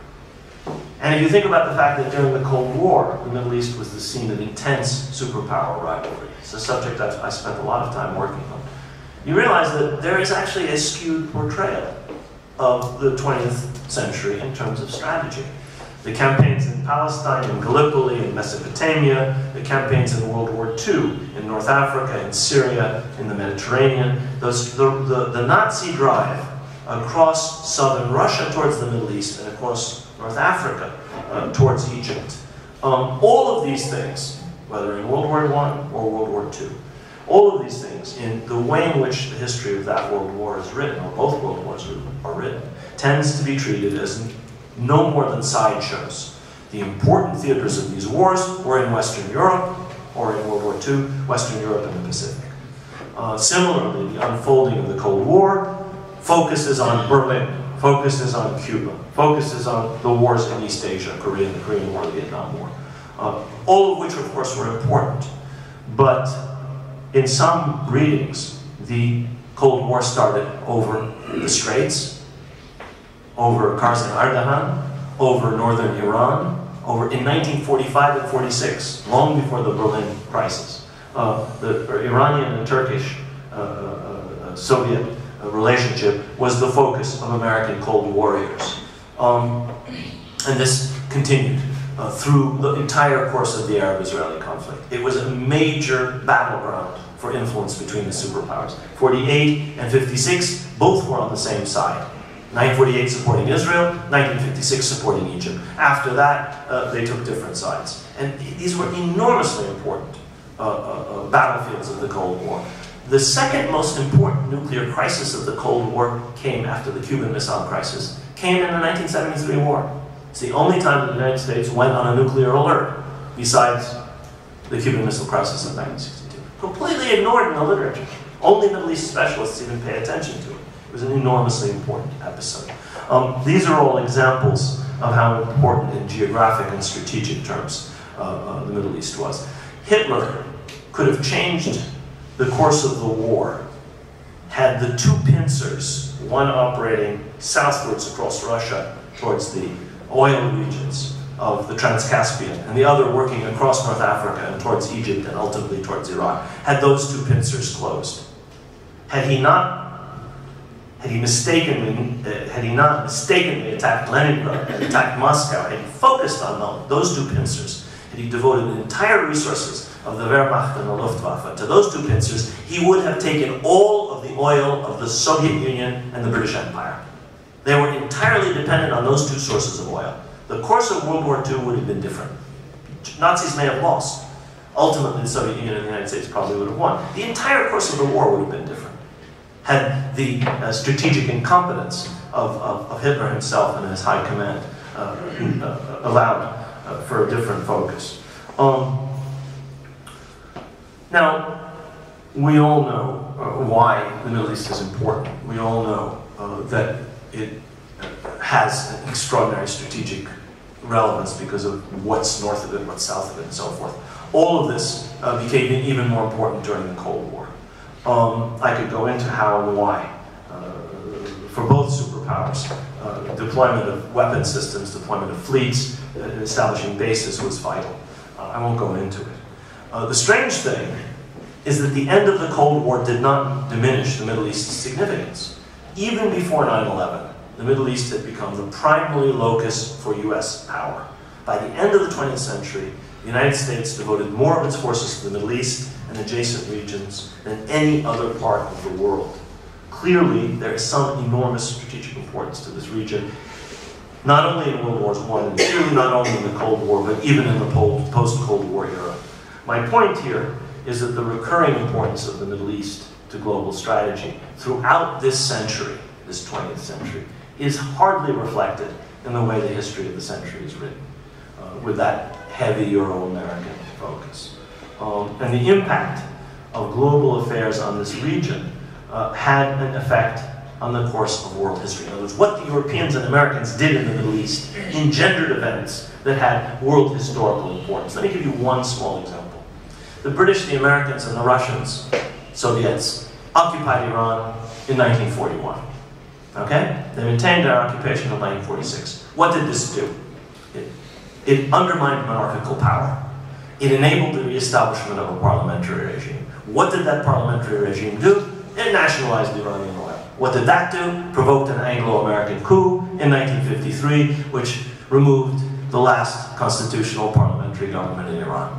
And if you think about the fact that during the Cold War, the Middle East was the scene of intense superpower rivalry. It's a subject I spent a lot of time working on. You realize that there is actually a skewed portrayal of the 20th century in terms of strategy. The campaigns in Palestine, in Gallipoli, in Mesopotamia, the campaigns in World War II, in North Africa, in Syria, in the Mediterranean, the Nazi drive across southern Russia towards the Middle East and across North Africa towards Egypt. All of these things, whether in World War I or World War II, all of these things, in the way in which the history of that world war is written, or both world wars are written, tends to be treated as no more than sideshows. The important theaters of these wars were in Western Europe, or in World War II, Western Europe and the Pacific. Similarly, the unfolding of the Cold War focuses on Berlin, focuses on Cuba, focuses on the wars in East Asia, Korea, the Korean War, the Vietnam War, all of which, of course, were important. But in some readings, the Cold War started over the Straits, over Kars and Ardahan, over northern Iran in 1945 and 46, long before the Berlin crisis. The Iranian and Turkish Soviet relationship was the focus of American Cold Warriors. And this continued through the entire course of the Arab-Israeli conflict. It was a major battleground for influence between the superpowers. 48 and 56, both were on the same side. 1948 supporting Israel, 1956 supporting Egypt. After that, they took different sides. And these were enormously important battlefields of the Cold War. The second most important nuclear crisis of the Cold War came after the Cuban Missile Crisis, came in the 1973 war. It's the only time the United States went on a nuclear alert, besides the Cuban Missile Crisis of 1962. Completely ignored in the literature. Only Middle East specialists even pay attention to it. It was an enormously important episode. These are all examples of how important in geographic and strategic terms the Middle East was. Hitler could have changed the course of the war had the two pincers, one operating southwards across Russia towards the oil regions of the Trans-Caspian, and the other working across North Africa and towards Egypt and ultimately towards Iraq, had those two pincers closed. Had he not mistakenly attacked Leningrad and attacked Moscow, had he focused on those two pincers, had he devoted the entire resources of the Wehrmacht and the Luftwaffe to those two pincers, he would have taken all of the oil of the Soviet Union and the British Empire. They were entirely dependent on those two sources of oil. The course of World War II would have been different. Nazis may have lost. Ultimately, the Soviet Union and the United States probably would have won. The entire course of the war would have been different had the strategic incompetence of Hitler himself and his high command allowed for a different focus. Now, we all know why the Middle East is important. We all know that it has an extraordinary strategic relevance because of what's north of it, what's south of it, and so forth. All of this became even more important during the Cold War. I could go into how and why for both superpowers. Deployment of weapon systems, deployment of fleets, establishing bases was vital. I won't go into it. The strange thing is that the end of the Cold War did not diminish the Middle East's significance. Even before 9/11, the Middle East had become the primary locus for US power. By the end of the 20th century, the United States devoted more of its forces to the Middle East and adjacent regions than any other part of the world. Clearly, there is some enormous strategic importance to this region, not only in World Wars I and II, not only in the Cold War, but even in the post-Cold War era. My point here is that the recurring importance of the Middle East to global strategy throughout this century, this 20th century, is hardly reflected in the way the history of the century is written, with that heavy Euro-American focus. And the impact of global affairs on this region had an effect on the course of world history. In other words, what the Europeans and Americans did in the Middle East engendered events that had world historical importance. Let me give you one small example. The British, the Americans, and the Russians, Soviets, occupied Iran in 1941. Okay? They maintained their occupation in 1946. What did this do? It undermined monarchical power. It enabled the reestablishment of a parliamentary regime. What did that parliamentary regime do? It nationalized Iranian oil. What did that do? Provoked an Anglo-American coup in 1953, which removed the last constitutional parliamentary government in Iran.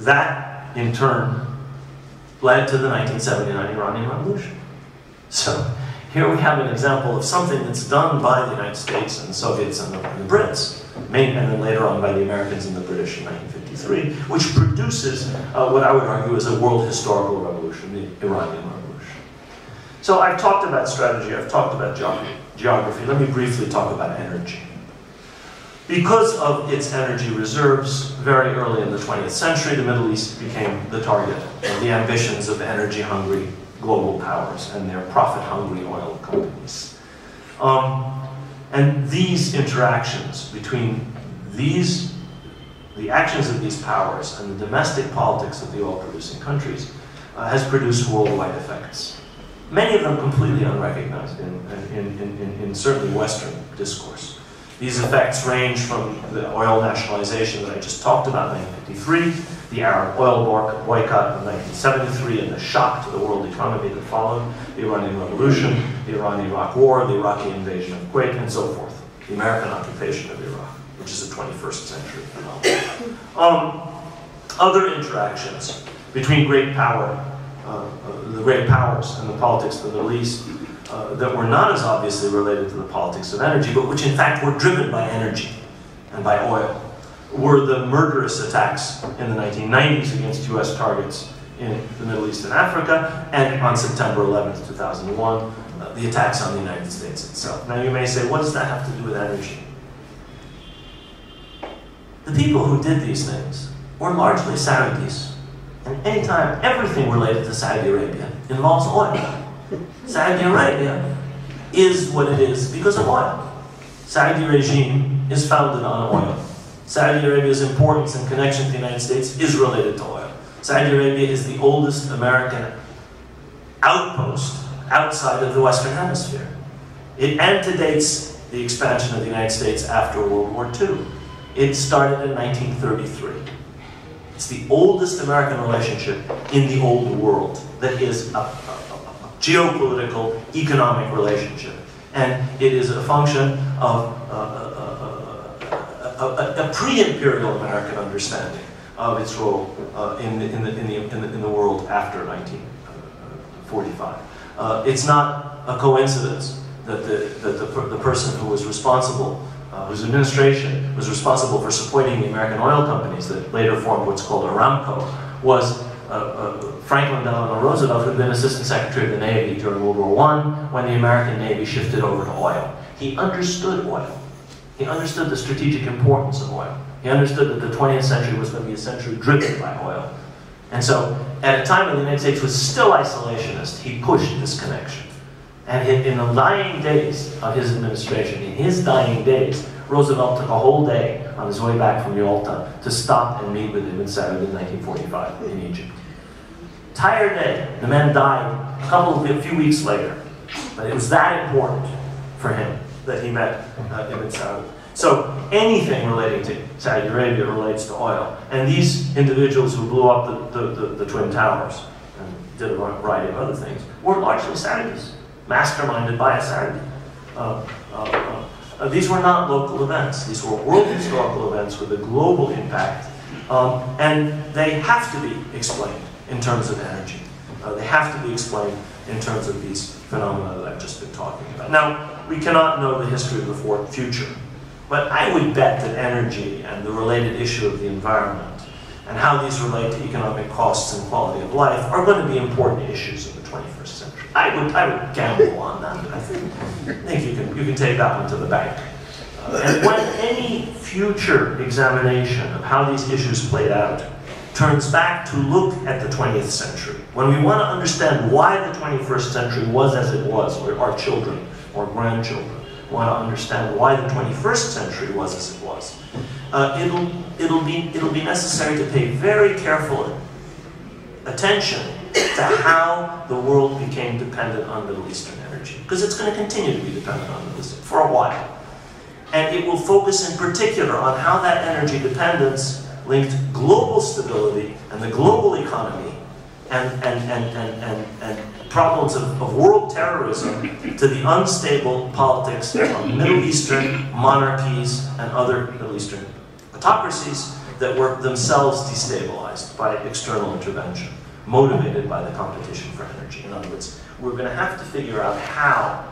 That, in turn, led to the 1979 Iranian Revolution. So, here we have an example of something that's done by the United States and the Soviets and the Brits, and then later on by the Americans and the British in 1953, which produces what I would argue is a world historical revolution, the Iranian Revolution. So I've talked about strategy, I've talked about geography. Let me briefly talk about energy. Because of its energy reserves, very early in the 20th century, the Middle East became the target of the ambitions of energy-hungry global powers and their profit-hungry oil companies. And these interactions between the actions of these powers and the domestic politics of the oil-producing countries has produced worldwide effects. Many of them completely unrecognized in certainly Western discourse. These effects range from the oil nationalization that I just talked about in 1953, the Arab oil boycott in 1973, and the shock to the world economy that followed, the Iranian Revolution, the Iran-Iraq War, the Iraqi invasion of Kuwait, and so forth, the American occupation of Iraq, which is a 21st century phenomenon. Other interactions between the great powers and the politics of the Middle East that were not as obviously related to the politics of energy, but which in fact were driven by energy and by oil, were the murderous attacks in the 1990s against US targets in the Middle East and Africa, and on September 11th, 2001, the attacks on the United States itself. Now you may say, what does that have to do with energy? The people who did these things were largely Saudis. And anytime everything related to Saudi Arabia involves oil. Saudi Arabia is what it is because of oil. Saudi regime is founded on oil. Saudi Arabia's importance and connection to the United States is related to oil. Saudi Arabia is the oldest American outpost outside of the Western Hemisphere. It antedates the expansion of the United States after World War II. It started in 1933. It's the oldest American relationship in the old world that is a geopolitical, economic relationship. And it is a function of a pre-imperial American understanding of its role in the world after 1945. It's not a coincidence that the person who was responsible whose administration was responsible for supporting the American oil companies that later formed what's called Aramco, was Franklin Delano Roosevelt, who'd been Assistant Secretary of the Navy during World War I, when the American Navy shifted over to oil. He understood oil. He understood the strategic importance of oil. He understood that the 20th century was going to be a century driven by oil. And so, at a time when the United States was still isolationist, he pushed this connection. And in the dying days of his administration, in his dying days, Roosevelt took a whole day on his way back from Yalta to stop and meet with him in Saturday 1945 in Egypt. Tired day. The man died a few weeks later. But it was that important for him that he met him in Saudi. So anything relating to Saudi Arabia relates to oil. And these individuals who blew up the Twin Towers and did a variety of other things were largely Saudis, masterminded by a Saudi. These were not local events. These were world historical events with a global impact. And they have to be explained in terms of energy. They have to be explained in terms of these phenomena that I've just been talking about. Now, we cannot know the history of the future. But I would bet that energy and the related issue of the environment and how these relate to economic costs and quality of life are going to be important issues in the 21st century. I would gamble on that. I think you can take that one to the bank. And when any future examination of how these issues played out turns back to look at the 20th century, when we want to understand why the 21st century was as it was, or our children or grandchildren want to understand why the 21st century was as it was, it'll be necessary to pay very careful attention to how the world became dependent on Middle Eastern energy. Because it's going to continue to be dependent on Middle Eastern for a while. And it will focus in particular on how that energy dependence linked global stability and the global economy and problems of world terrorism to the unstable politics of Middle Eastern monarchies and other Middle Eastern autocracies that were themselves destabilized by external intervention, motivated by the competition for energy. In other words, we're going to have to figure out how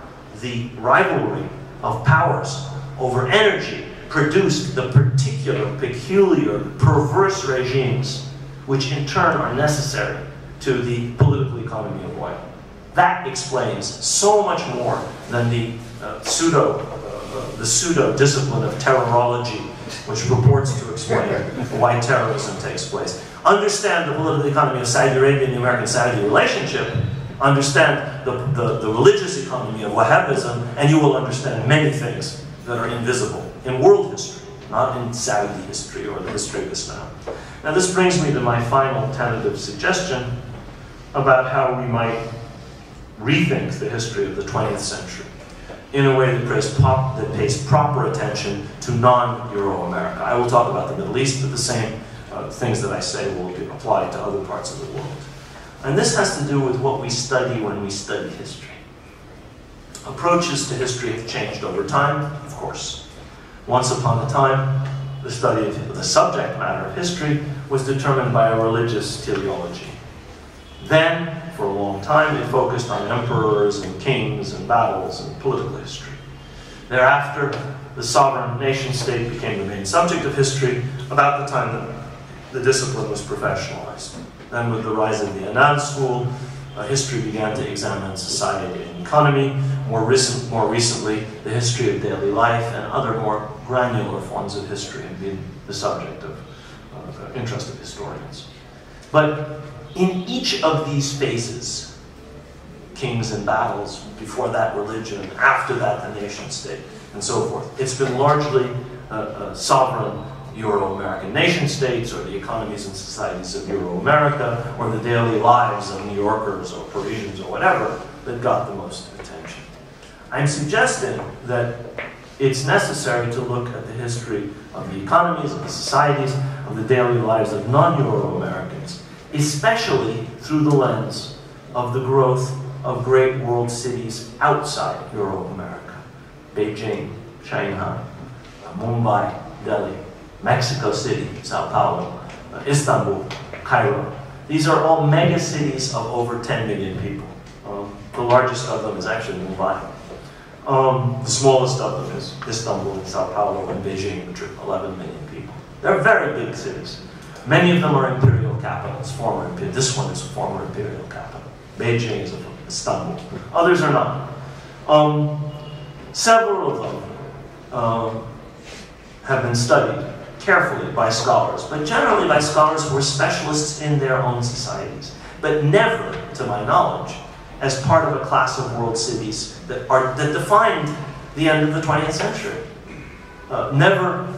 the rivalry of powers over energy produced the particular, peculiar, perverse regimes which in turn are necessary to the political economy of oil. That explains so much more than the pseudo discipline of terrorology, which purports to explain why terrorism takes place. Understand the political economy of Saudi Arabia and the American-Saudi relationship, understand the religious economy of Wahhabism, and you will understand many things that are invisible in world history, not in Saudi history or the history of Islam. Now this brings me to my final tentative suggestion about how we might rethink the history of the 20th century. in a way that pays proper attention to non-Euro America. I will talk about the Middle East, but the same things that I say will apply to other parts of the world. And this has to do with what we study when we study history. Approaches to history have changed over time, of course. Once upon a time, the study of the subject matter of history was determined by a religious teleology. Then, for a long time, it focused on emperors and kings and battles and political history. Thereafter, the sovereign nation-state became the main subject of history about the time that the discipline was professionalized. Then with the rise of the Anand school, history began to examine society and economy. More recently, the history of daily life and other more granular forms of history have been the subject of the interest of historians. But in each of these phases, kings and battles, before that religion, after that the nation state, and so forth, it's been largely a sovereign Euro-American nation-states, or the economies and societies of Euro-America, or the daily lives of New Yorkers or Parisians or whatever that got the most attention. I'm suggesting that it's necessary to look at the history of the economies, of the societies, of the daily lives of non-Euro-Americans, especially through the lens of the growth of great world cities outside Euro-America. Beijing, Shanghai, Mumbai, Delhi, Mexico City, Sao Paulo, Istanbul, Cairo. These are all mega cities of over 10 million people. The largest of them is actually Mumbai. The smallest of them is Istanbul, Sao Paulo, and Beijing, which are 11 million people. They're very big cities. Many of them are imperial capitals, this one is a former imperial capital. Beijing is Istanbul. Others are not. Several of them have been studied carefully by scholars, but generally by scholars who were specialists in their own societies, but never, to my knowledge, as part of a class of world cities that defined the end of the 20th century. Never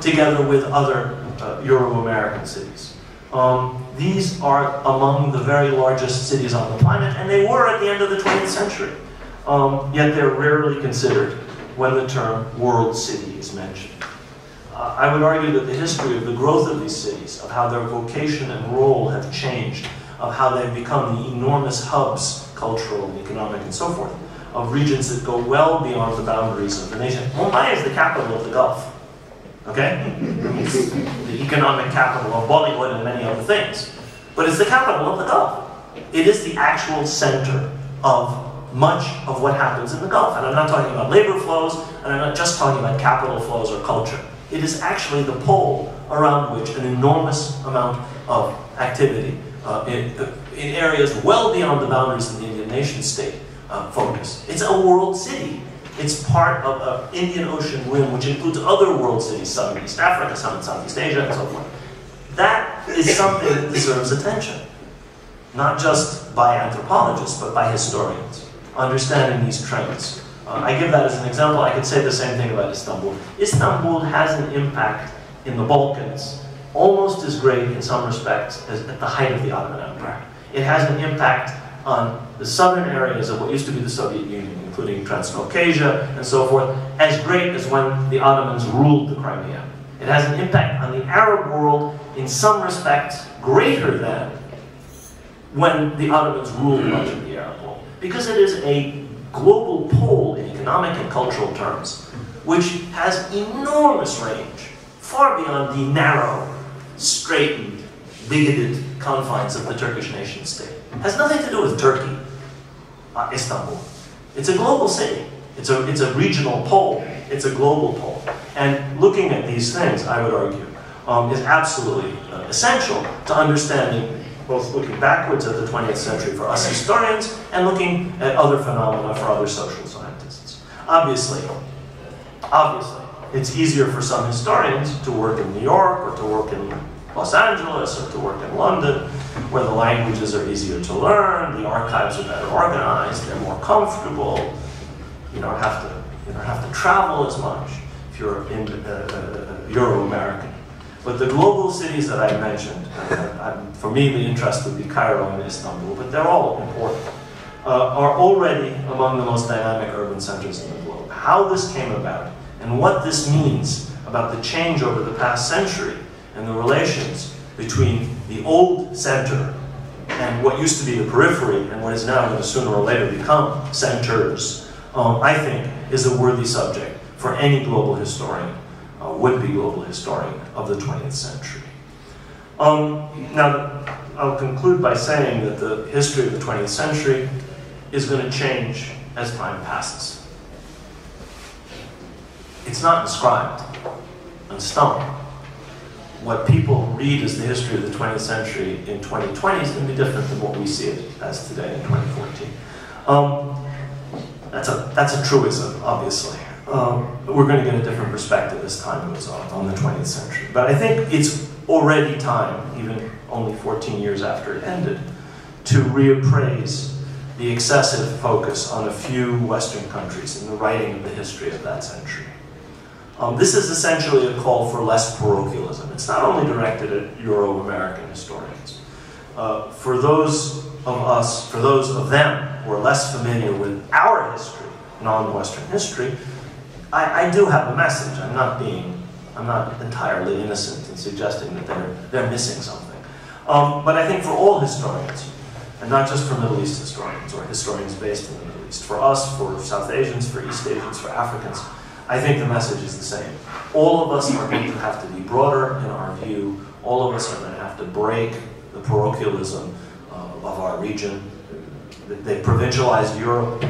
together with other Euro-American cities. These are among the very largest cities on the planet, and they were at the end of the 20th century. Yet they're rarely considered when the term world city is mentioned. I would argue that the history of the growth of these cities, of how their vocation and role have changed, of how they've become the enormous hubs, cultural, and economic, and so forth, of regions that go well beyond the boundaries of the nation. Mumbai is the capital of the Gulf, okay? It's the economic capital of Bollywood and many other things, but it's the capital of the Gulf. It is the actual center of much of what happens in the Gulf. And I'm not talking about labor flows, and I'm not just talking about capital flows or culture. It is actually the pole around which an enormous amount of activity in areas well beyond the boundaries of the Indian nation state focus. It's a world city. It's part of the Indian Ocean rim, which includes other world cities, some in East Africa, some in Southeast Asia, and so forth. That is something that deserves attention, not just by anthropologists, but by historians. Understanding these trends. I give that as an example. I could say the same thing about Istanbul. Istanbul has an impact in the Balkans almost as great in some respects as at the height of the Ottoman Empire. It has an impact on the southern areas of what used to be the Soviet Union, including Transcaucasia and so forth, as great as when the Ottomans ruled the Crimea. It has an impact on the Arab world in some respects greater than when the Ottomans ruled much of the Arab world, because it is a global pole in economic and cultural terms, which has enormous range, far beyond the narrow, straitened, bigoted confines of the Turkish nation state. It has nothing to do with Turkey, Istanbul. It's a global city. It's a regional pole. It's a global pole. And looking at these things, I would argue, is absolutely essential to understanding both looking backwards at the 20th century for us historians and looking at other phenomena for other social scientists. Obviously, it's easier for some historians to work in New York or to work in Los Angeles or to work in London, where the languages are easier to learn, the archives are better organized, they're more comfortable, you don't have to travel as much if you're in Euro-American. But the global cities that I mentioned, for me the interest would be Cairo and Istanbul, but they're all important. are already among the most dynamic urban centers in the world. How this came about and what this means about the change over the past century and the relations between the old center and what used to be the periphery and what is now going to sooner or later become centers, I think is a worthy subject for any global historian, would-be global historian of the 20th century. Now, I'll conclude by saying that the history of the 20th century is going to change as time passes. It's not inscribed on stone. What people read as the history of the 20th century in 2020 is going to be different than what we see it as today in 2014. That's a truism, obviously. We're going to get a different perspective as time goes on the 20th century. But I think it's already time, even only 14 years after it ended, to reappraise the excessive focus on a few Western countries in the writing of the history of that century. This is essentially a call for less parochialism. It's not only directed at Euro-American historians. For those of them who are less familiar with our history, non-Western history, I do have a message. I'm not entirely innocent in suggesting that they're missing something. But I think for all historians, and not just for Middle East historians or historians based in the Middle East, for us, for South Asians, for East Asians, for Africans, I think the message is the same. All of us are going to have to be broader in our view. All of us are going to have to break the parochialism of our region. They provincialized Europe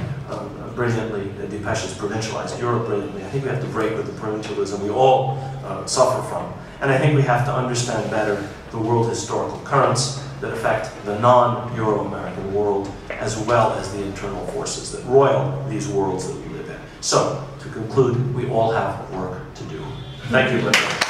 brilliantly. Dipesh has provincialized Europe brilliantly. I think we have to break with the provincialism we all suffer from. And I think we have to understand better the world historical currents that affect the non-Euro-American world, as well as the internal forces that roil these worlds that we live in. So, to conclude, we all have work to do. Thank you very much.